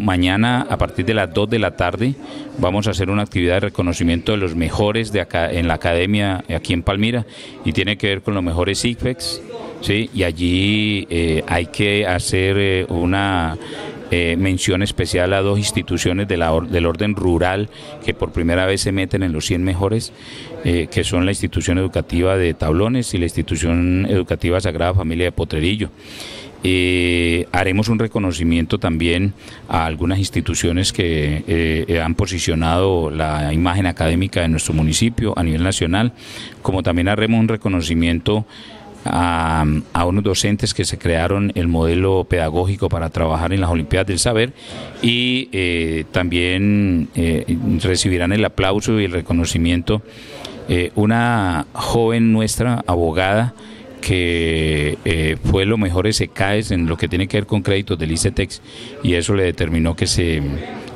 Mañana, a partir de las 2 de la tarde, vamos a hacer una actividad de reconocimiento de los mejores de acá, en la academia aquí en Palmira, y tiene que ver con los mejores ICFES, ¿sí? Y allí hay que hacer una mención especial a dos instituciones de del orden rural que por primera vez se meten en los 100 mejores, que son la institución educativa de Tablones y la institución educativa Sagrada Familia de Potrerillo. Haremos un reconocimiento también a algunas instituciones que han posicionado la imagen académica de nuestro municipio a nivel nacional, como también haremos un reconocimiento a unos docentes que se crearon el modelo pedagógico para trabajar en las Olimpiadas del Saber, y también recibirán el aplauso y el reconocimiento una joven nuestra, abogada, que fue lo mejor ese CAES en lo que tiene que ver con créditos del ICETEX, y eso le determinó que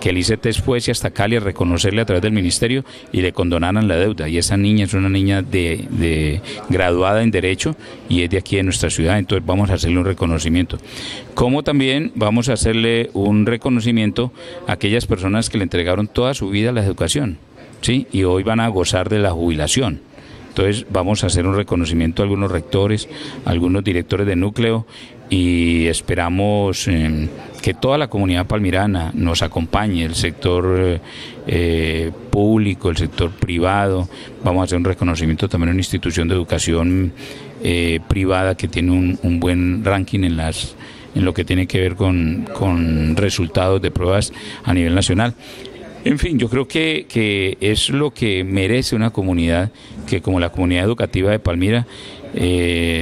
el ICETEX fuese hasta Cali a reconocerle a través del ministerio y le condonaran la deuda. Y esa niña es una niña de graduada en Derecho y es de aquí de nuestra ciudad, entonces vamos a hacerle un reconocimiento. Como también vamos a hacerle un reconocimiento a aquellas personas que le entregaron toda su vida a la educación, ¿sí? Y hoy van a gozar de la jubilación. Entonces vamos a hacer un reconocimiento a algunos rectores, a algunos directores de núcleo, y esperamos que toda la comunidad palmirana nos acompañe, el sector público, el sector privado. Vamos a hacer un reconocimiento también a una institución de educación privada que tiene un buen ranking en lo que tiene que ver con resultados de pruebas a nivel nacional. En fin, yo creo que es lo que merece una comunidad que, como la comunidad educativa de Palmira,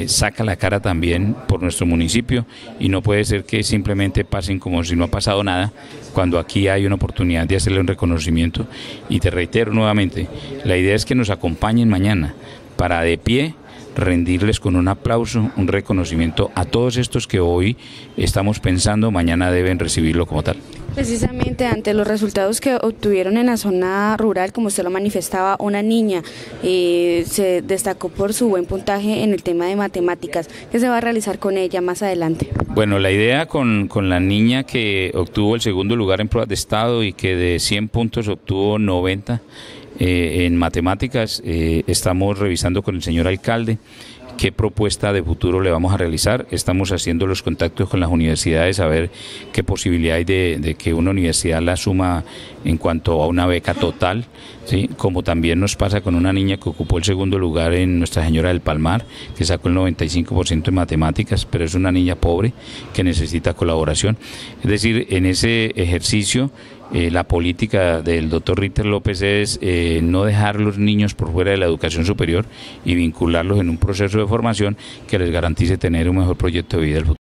saca la cara también por nuestro municipio, y no puede ser que simplemente pasen como si no ha pasado nada, cuando aquí hay una oportunidad de hacerle un reconocimiento. Y te reitero nuevamente, la idea es que nos acompañen mañana para de pie rendirles con un aplauso, un reconocimiento a todos estos que hoy estamos pensando, mañana deben recibirlo como tal. Precisamente ante los resultados que obtuvieron en la zona rural, como usted lo manifestaba, una niña se destacó por su buen puntaje en el tema de matemáticas. ¿Qué se va a realizar con ella más adelante? Bueno, la idea con la niña que obtuvo el segundo lugar en pruebas de estado y que de 100 puntos obtuvo 90 en matemáticas, estamos revisando con el señor alcalde qué propuesta de futuro le vamos a realizar. Estamos haciendo los contactos con las universidades a ver qué posibilidad hay de que una universidad la asuma en cuanto a una beca total, ¿sí? Como también nos pasa con una niña que ocupó el segundo lugar en Nuestra Señora del Palmar, que sacó el 95% en matemáticas, pero es una niña pobre que necesita colaboración. Es decir, en ese ejercicio la política del doctor Ritter López es no dejar los niños por fuera de la educación superior y vincularlos en un proceso de formación que les garantice tener un mejor proyecto de vida del futuro.